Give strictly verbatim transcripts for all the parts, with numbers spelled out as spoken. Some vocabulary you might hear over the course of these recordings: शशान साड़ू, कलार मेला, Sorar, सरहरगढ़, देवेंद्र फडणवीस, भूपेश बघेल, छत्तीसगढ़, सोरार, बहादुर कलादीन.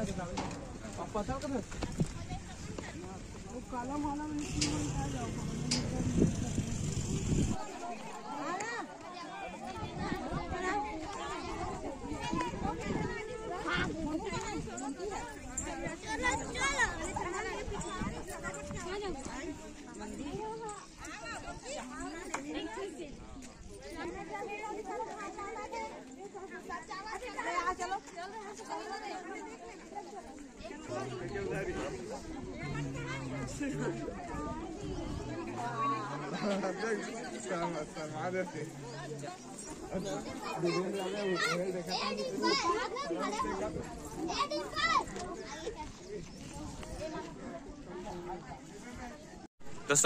दोस्तों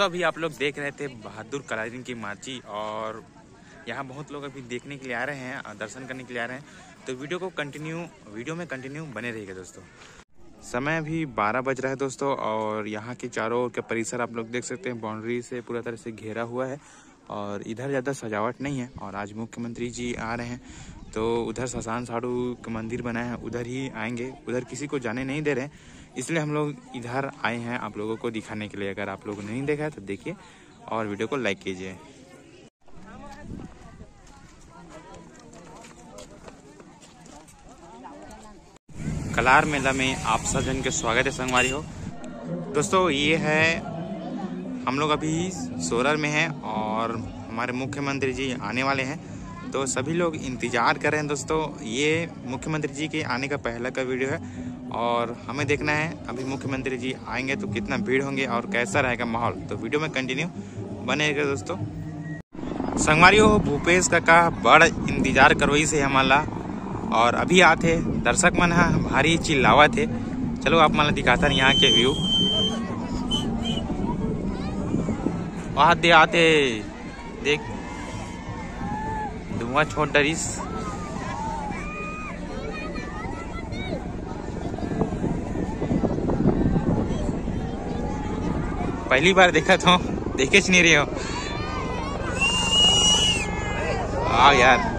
अभी आप लोग देख रहे थे बहादुर कलादीन की मार्ची और यहाँ बहुत लोग अभी देखने के लिए आ रहे हैं, दर्शन करने के लिए आ रहे हैं, तो वीडियो को कंटिन्यू वीडियो में कंटिन्यू बने रहिएगा दोस्तों। समय अभी बारह बज रहा है दोस्तों और यहाँ के चारों ओर का परिसर आप लोग देख सकते हैं, बाउंड्री से पूरा तरह से घेरा हुआ है और इधर ज़्यादा सजावट नहीं है। और आज मुख्यमंत्री जी आ रहे हैं तो उधर शशान साड़ू का मंदिर बना है, उधर ही आएंगे, उधर किसी को जाने नहीं दे रहे, इसलिए हम लोग इधर आए हैं आप लोगों को दिखाने के लिए। अगर आप लोगों ने नहीं देखा है तो देखिए और वीडियो को लाइक कीजिए। कलार मेला में आप सजन के स्वागत है संगवारी हो। दोस्तों ये है, हम लोग अभी सोरर में हैं और हमारे मुख्यमंत्री जी आने वाले हैं तो सभी लोग इंतज़ार कर रहे हैं दोस्तों। ये मुख्यमंत्री जी के आने का पहला का वीडियो है और हमें देखना है अभी मुख्यमंत्री जी आएंगे तो कितना भीड़ होंगे और कैसा रहेगा माहौल, तो वीडियो में कंटिन्यू बने रहेगा दोस्तों। संगवारी हो, भूपेश काका बड़ा इंतजार करवई से हमारा और अभी आते दर्शक मन है भारी चिल्लावा थे। चलो आप माला दिखाता यहाँ के व्यू, आते आते देख धुआं छोड़ डरिस। पहली बार देखा था, देखे नहीं रहे हो आ यार।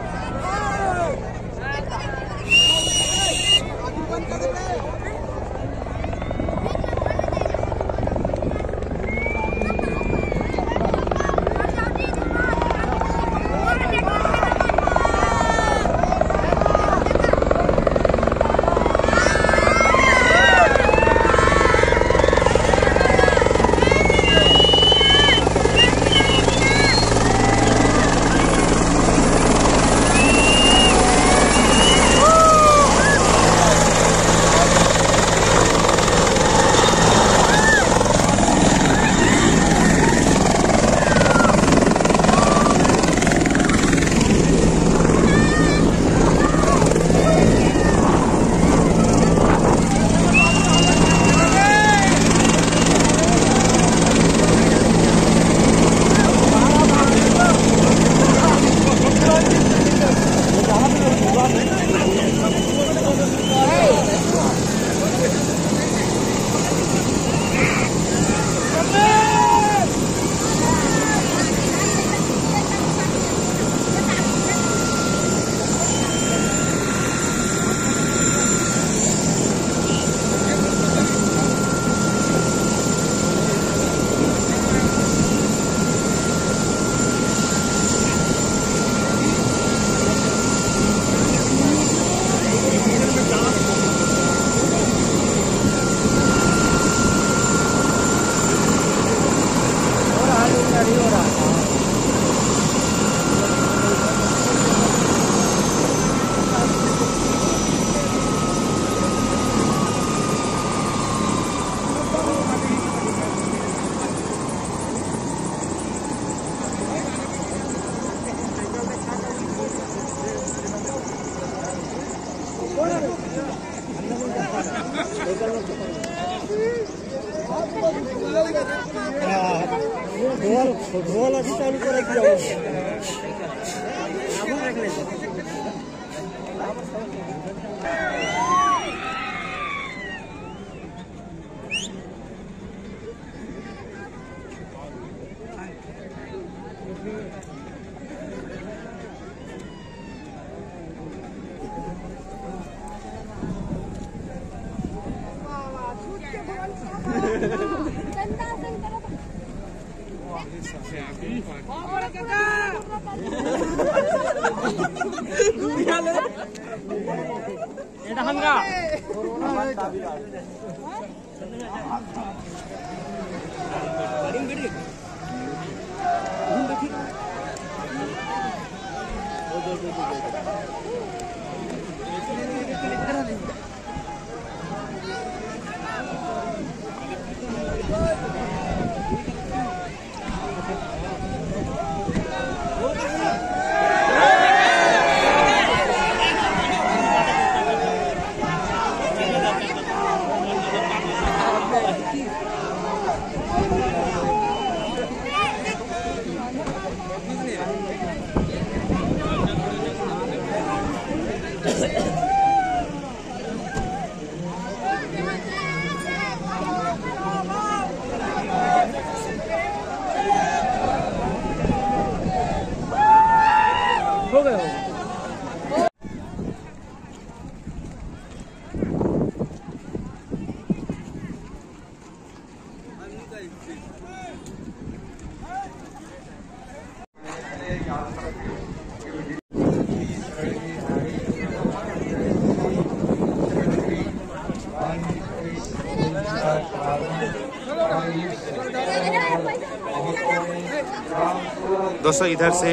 दोस्तों इधर से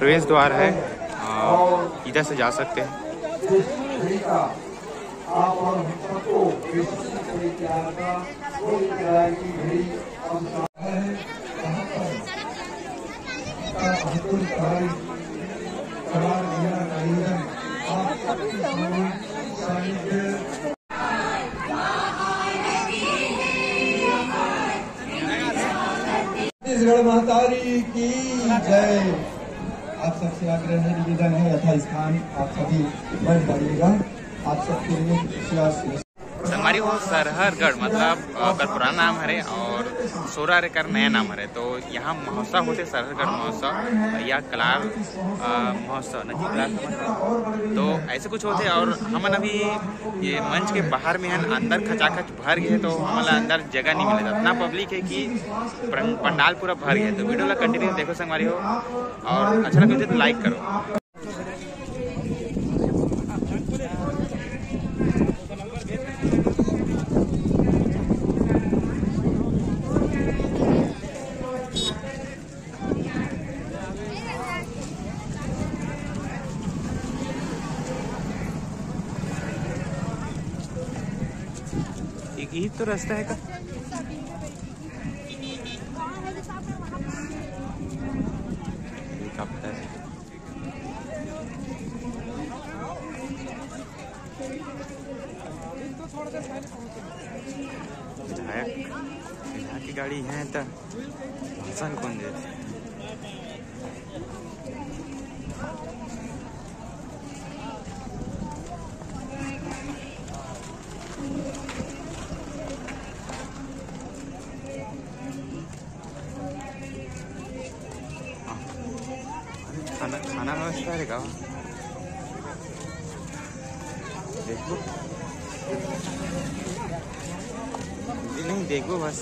प्रवेश द्वार है, इधर से जा सकते हैं। छत्तीसगढ़ महतारी की जय। आप सबसे आग्रह है, निवेदन है, यथा स्थान आप सभी बढ़ जाइएगा। आप सबके लिए हमारी वो सरहरगढ़ मतलब कर पुराना नाम है और सोरार कर नया नाम है। तो यहाँ महोत्सव होते सरहरगढ़ महोत्सव या कलार महोत्सव नजीक, तो ऐसे कुछ होते। और हमन अभी ये मंच के बाहर में हम अंदर खचाखच भर गए, तो हमारा अंदर जगह नहीं मिला, इतना पब्लिक है कि पंडाल पूरा भर गया। तो वीडियो ला कंटिन्यू देखो संग हमारी हो, और अच्छा लगे तो लाइक करो। यही तो रास्ता है का। विधायक की गाड़ी है तो भाषण कौन देते हैं। खाना व्यवस्था है का देखो नहीं देखो बस।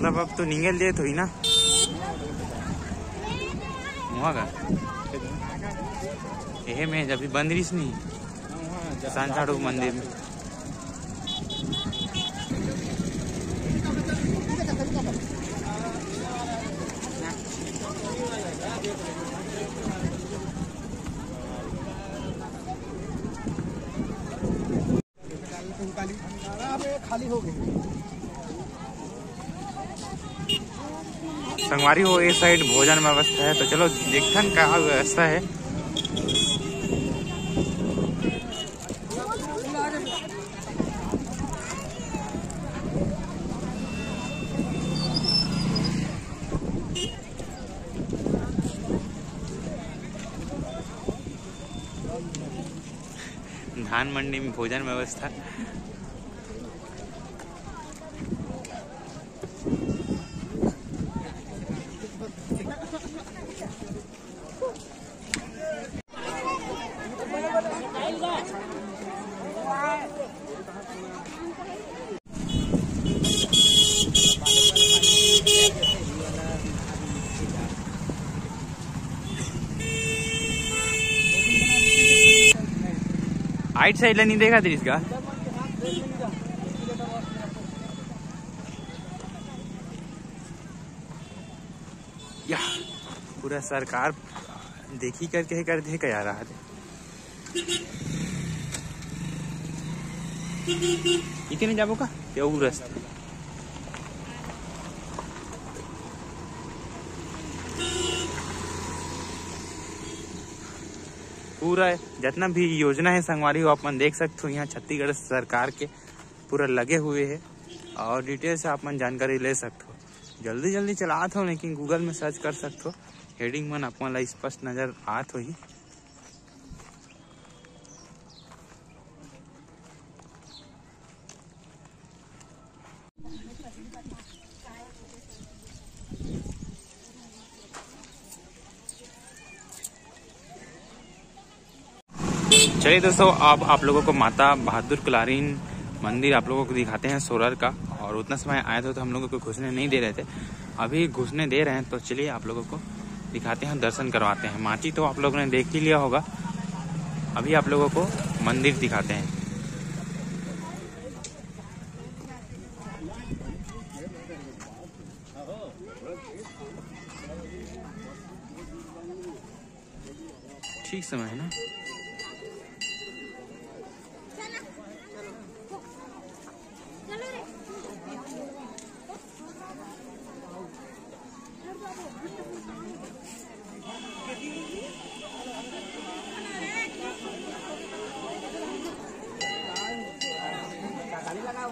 मतलब अब तो निंगल दे तो ही ना ये मैं जब भी बंद रही नहीं शशान साड़ू मंदिर में। खाली हो गई संगवारी हो, इस साइड भोजन व्यवस्था है। तो चलो देखन का व्यवस्था है। धान मंडी में भोजन व्यवस्था। आइट साइड नहीं देखा थी इसका। या पूरा सरकार देखी करके कर देखा जा रहा है। इतने जाबो का प्योर रास्ते पूरा जितना भी योजना है संगवारी हो अपन देख सकते हो। यहाँ छत्तीसगढ़ सरकार के पूरा लगे हुए है और डिटेल से अपन जानकारी ले सकते हो। जल्दी जल्दी चलात हो लेकिन गूगल में सर्च कर सकते हो। हेडिंग मन अपन ला स्पष्ट नजर आत हो ही। चलिए दोस्तों अब आप लोगों को माता बहादुर कलादीन मंदिर आप लोगों को दिखाते हैं सोरर का। और उतना समय आया था तो हम लोगों को घुसने नहीं दे रहे थे, अभी घुसने दे रहे हैं। तो चलिए आप लोगों को दिखाते हैं, दर्शन करवाते हैं। माटी तो आप लोगों ने देख ही लिया होगा, अभी आप लोगों को मंदिर दिखाते हैं। ठीक समय है ना।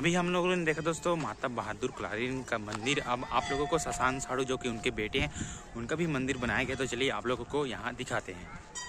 अभी हम लोगों ने देखा दोस्तों माता बहादुर कलादीन का मंदिर। अब आप लोगों को शशान साड़ू जो कि उनके बेटे हैं उनका भी मंदिर बनाया गया। तो चलिए आप लोगों को यहाँ दिखाते हैं।